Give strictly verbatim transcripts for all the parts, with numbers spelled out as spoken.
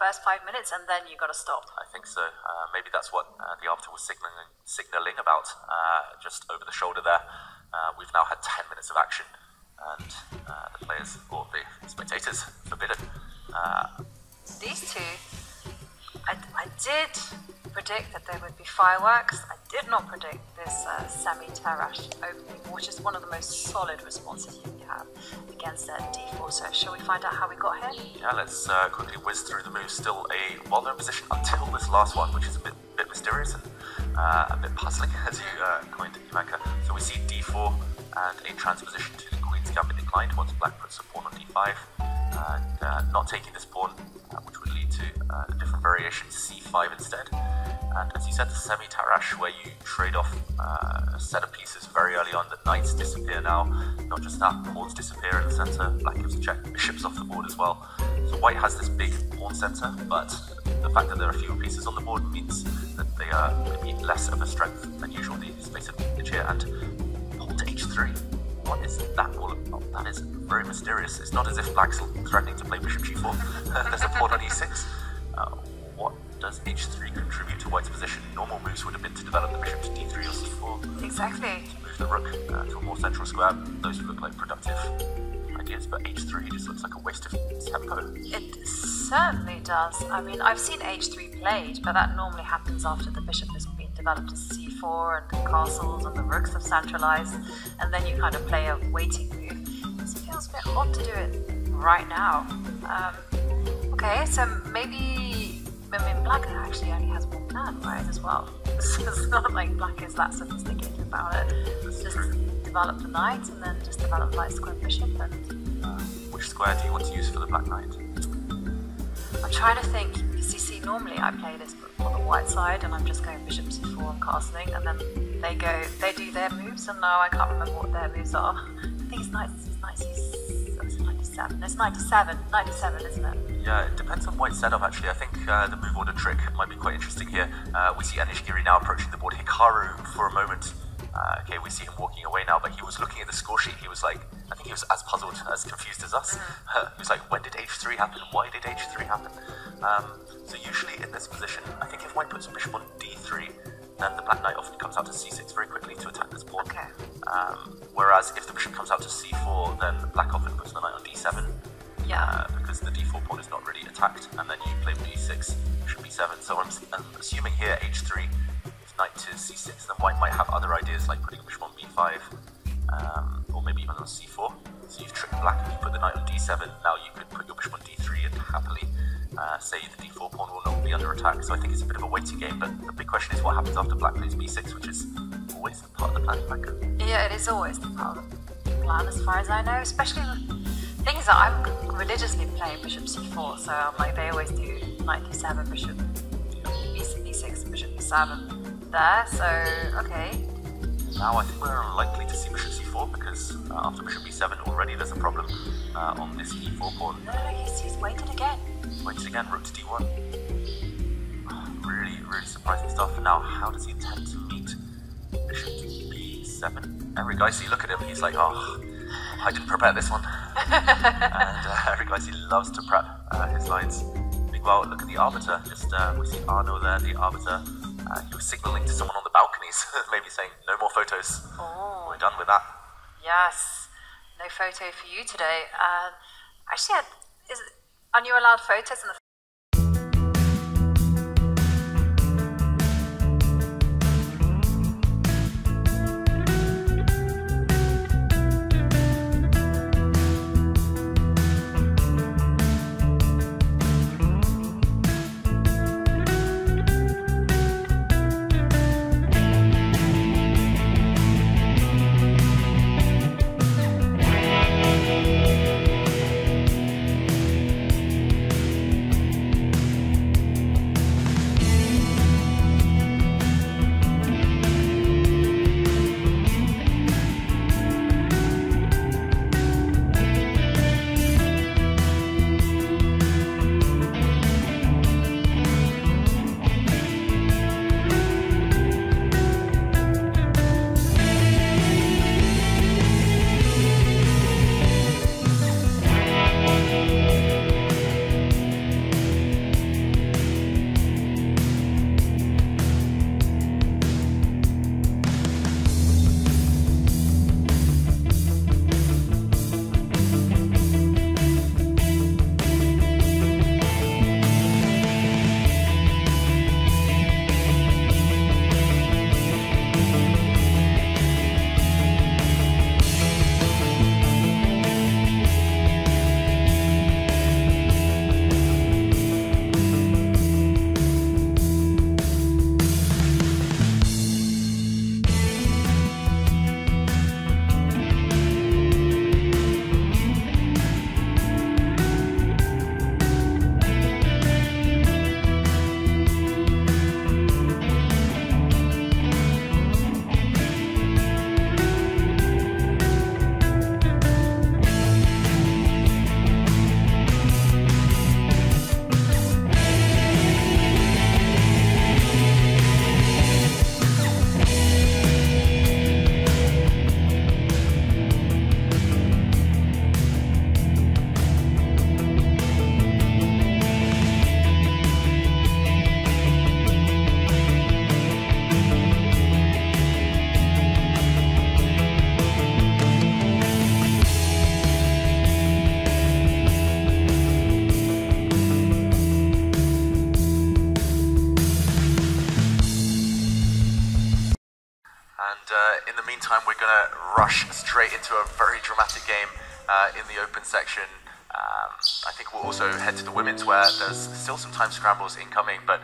first five minutes and then you got to stop. I think so. Uh, maybe that's what uh, the arbiter was signaling, signaling about uh, just over the shoulder there. Uh, we've now had ten minutes of action and uh, the players or the spectators forbidden. Uh, These two, I, I did predict that there would be fireworks. I did not predict this uh, semi-Tarrasch opening, which is one of the most solid responses you can have against uh, D four. So shall we find out how we got here? Yeah, let's uh, quickly whiz through the moves. Still a well-known position until this last one, which is a bit, bit mysterious and uh, a bit puzzling, as you uh, coined it, Jovanka. So we see D four and a transposition to the Queen's gambit declined once black puts a pawn on D five, and uh, not taking this pawn, uh, which would lead to uh, a different variation, C five instead. And as you said, the semi-Tarrasch, where you trade off uh, a set of pieces very early on, the knights disappear now. Not just that, pawns disappear in the centre, black gives a check, bishops off the board as well. So white has this big pawn centre, but the fact that there are fewer pieces on the board means that they are maybe less of a strength than usual. The space of weakness here, and pawn to H three. What is that all about? That is very mysterious. It's not as if black's threatening to play bishop G four. There's a pawn on E six. Uh, what does H three contribute to white's position? Normal moves would have been to develop the bishop to D three or C four. Exactly. To move the rook uh, to a more central square. Those would look like productive ideas, but H three just looks like a waste of tempo. It certainly does. I mean, I've seen H three played, but that normally happens after the bishop has been developed as C four and the castles and the rooks have centralized, and then you kind of play a waiting move. This feels a bit odd to do it right now. Um, okay, so maybe... I mean, black actually only has one plan, right, as well. So it's not like black is that sophisticated about it. It's just develop the knight and then just develop light square bishop. And uh, which square do you want to use for the black knight? I'm trying to think. You see, normally I play this on the white side, and I'm just going bishop C four and castling, and then they go, they do their moves, and now I can't remember what their moves are. I think it's knight, it's knight C seven. It's ninety-seven, ninety-seven, isn't it? Yeah, it depends on white's setup actually. I think uh, the move order trick might be quite interesting here. Uh, we see Anish Giri now approaching the board. Hikaru for a moment. Uh, okay, we see him walking away now, but he was looking at the score sheet. He was like, I think he was as puzzled, as confused as us. Uh, he was like, when did H three happen? Why did H three happen? Um, so usually in this position, I think if white puts a bishop on D three, then the black knight often comes out to C six very quickly to attack this pawn. Okay. Um, whereas if the bishop comes out to C four, then black often puts the knight on D seven. Yeah. Uh, because the D four pawn is not really attacked, and then you play D six, bishop B seven. So I'm, I'm assuming here H three, if knight to C six, then white might have other ideas like putting a bishop on B five, um, or maybe even on C four. So you've tricked black if you put the knight on D seven, now you could put your bishop on D three and happily uh, say the D four pawn will not be under attack. So I think it's a bit of a waiting game, but the big question is what happens after black plays B six, which is always the part of the plan black. Yeah, it is always the part of the plan as far as I know, especially things that I'm religiously playing bishop C four, so I'm like they always do knight D seven, bishop B six, bishop B seven there. So okay. Now I think we're unlikely to see bishop C four because uh, after bishop B seven already there's a problem uh, on this E four pawn. No, no, no, he's, he's waited again. He's waited again. Rook to D one. Really, really surprising stuff. Now, how does he intend to meet bishop B seven? Erigaisi, look at him. He's like, oh, I didn't prepare this one. And uh, Erigaisi loves to prep uh, his lines. Meanwhile, look at the arbiter. Just uh, we see Arno there, the arbiter. Uh, he was signalling to someone on the balconies, maybe saying no more photos. Oh, we're done with that. Yes, no photo for you today. Uh, actually, is are you allowed photos in the? in the meantime, we're going to rush straight into a very dramatic game uh, in the open section. Um, I think we'll also head to the women's, where there's still some time scrambles incoming, but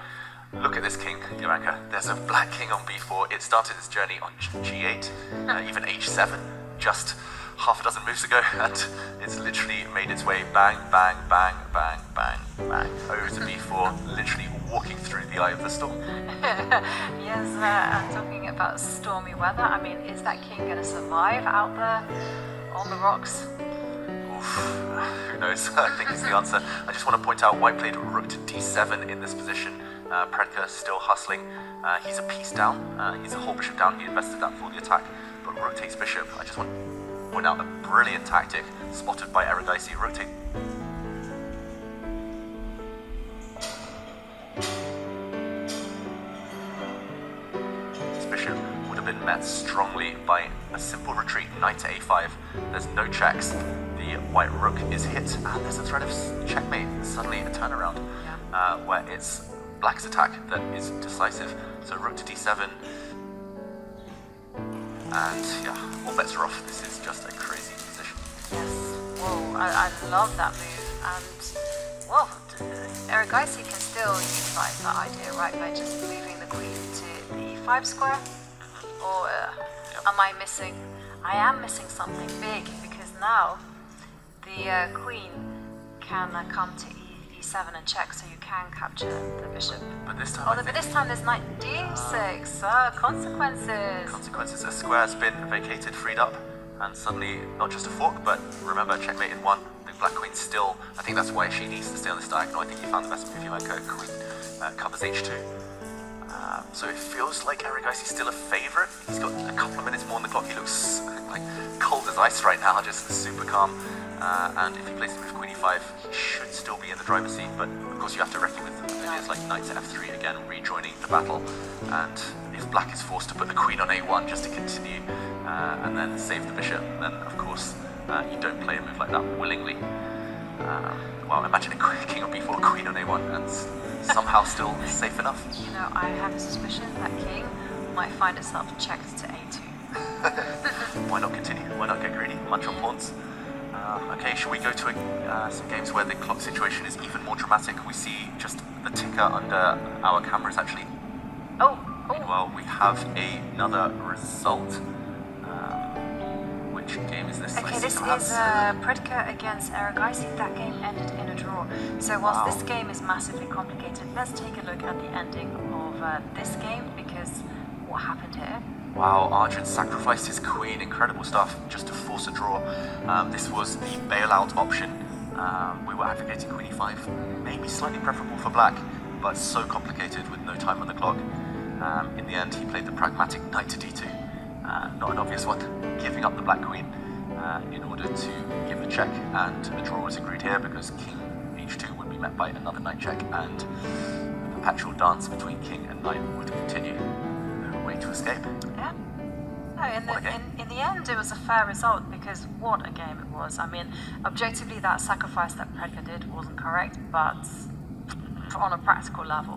look at this king, Jovanka. There's a black king on b four. It started its journey on g eight, uh, even h seven, just half a dozen moves ago, and it's literally made its way bang, bang, bang, bang, bang, bang, over to b four, literally walking through the eye of the storm. Yes, uh, I'm talking about stormy weather. I mean, is that king going to survive out there on the rocks? Who knows? I think it's the answer. I just want to point out white played rook to d seven in this position. Uh, Predke still hustling. Uh, he's a piece down. Uh, he's a whole bishop down. He invested that for the attack. But rook takes bishop. I just want to point out a brilliant tactic spotted by Erigaisi. Rook takes. Bishop would have been met strongly by a simple retreat, knight to a five. There's no checks. The white rook is hit, and there's a threat of checkmate. Suddenly a turnaround, yeah. uh, where it's black's attack that is decisive. So rook to d seven, and yeah, all bets are off. This is just a crazy position. Yes, whoa, I, I love that move, and well, Erigaisi can still utilise that idea, right, by just moving the queen to the e five square. Or uh, yep. am I missing? I am missing something big, because now the uh, queen can uh, come to e e7 and check, so you can capture the bishop. But this time, oh, but this time there's knight d six. Uh, consequences. Consequences. A square's been vacated, freed up, and suddenly not just a fork, but remember, checkmate in one. The black queen still. I think that's why she needs to stay on this diagonal. I think you found the best move. You like her queen uh, covers h two. Um, so it feels like Erigaisi's still a favourite. He's got a couple of minutes more on the clock. He looks like cold as ice right now, just super calm. Uh, and if he plays the move queen e five, he should still be in the driver's seat, but of course you have to reckon with ideas like knight to f three again, rejoining the battle, and if black is forced to put the queen on a one just to continue, uh, and then save the bishop, then of course uh, you don't play a move like that willingly. Um, well, imagine a king on b four, queen on a one, and somehow still safe enough. You know, I have a suspicion that king might find itself checked to a two. Why not continue? Why not get greedy? Munch on pawns. Um, okay, shall we go to a, uh, some games where the clock situation is even more dramatic? We see just the ticker under our cameras, actually. Oh! oh. Meanwhile, we have another result. Um, which game is this? Okay, I this is uh, Predke against Erigaisi. That game ended in a draw. So whilst wow. this game is massively complicated, let's take a look at the ending of uh, this game, because what happened here? Wow, Arjun sacrificed his queen, incredible stuff, just to force a draw. Um, this was the bailout option. Um, we were advocating queen e five, maybe slightly preferable for black, but so complicated with no time on the clock. Um, in the end, he played the pragmatic knight to d two. Uh, not an obvious one, giving up the black queen uh, in order to give a check, and a draw was agreed here because king h two would be met by another knight check, and the perpetual dance between king and knight would continue. Way to escape. Yeah. No, in the, in, in the end, it was a fair result, because what a game it was. I mean, objectively, that sacrifice that Predke did wasn't correct, but on a practical level,